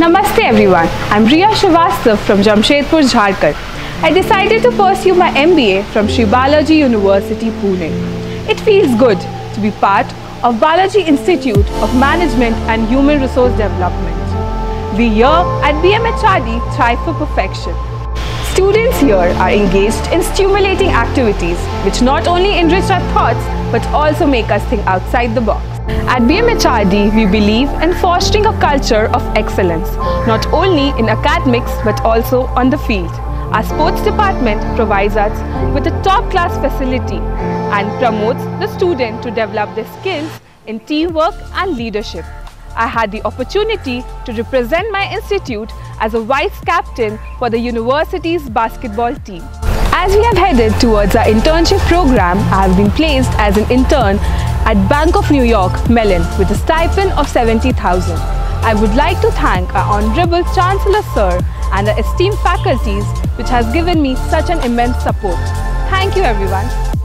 Namaste everyone, I'm Riya Shrivastava from Jamshedpur, Jharkhand. I decided to pursue my MBA from Sri Balaji University, Pune. It feels good to be part of Balaji Institute of Management and Human Resource Development. We here at BMHRD thrive for perfection. Students here are engaged in stimulating activities which not only enrich our thoughts but also make us think outside the box. At BMHRD, we believe in fostering a culture of excellence, not only in academics but also on the field. Our sports department provides us with a top-class facility and promotes the student to develop their skills in teamwork and leadership. I had the opportunity to represent my institute as a vice-captain for the university's basketball team. As we have headed towards our internship program, I have been placed as an intern at Bank of New York Mellon with a stipend of 70,000. I would like to thank our Honorable Chancellor Sir and our esteemed faculties which has given me such an immense support. Thank you everyone.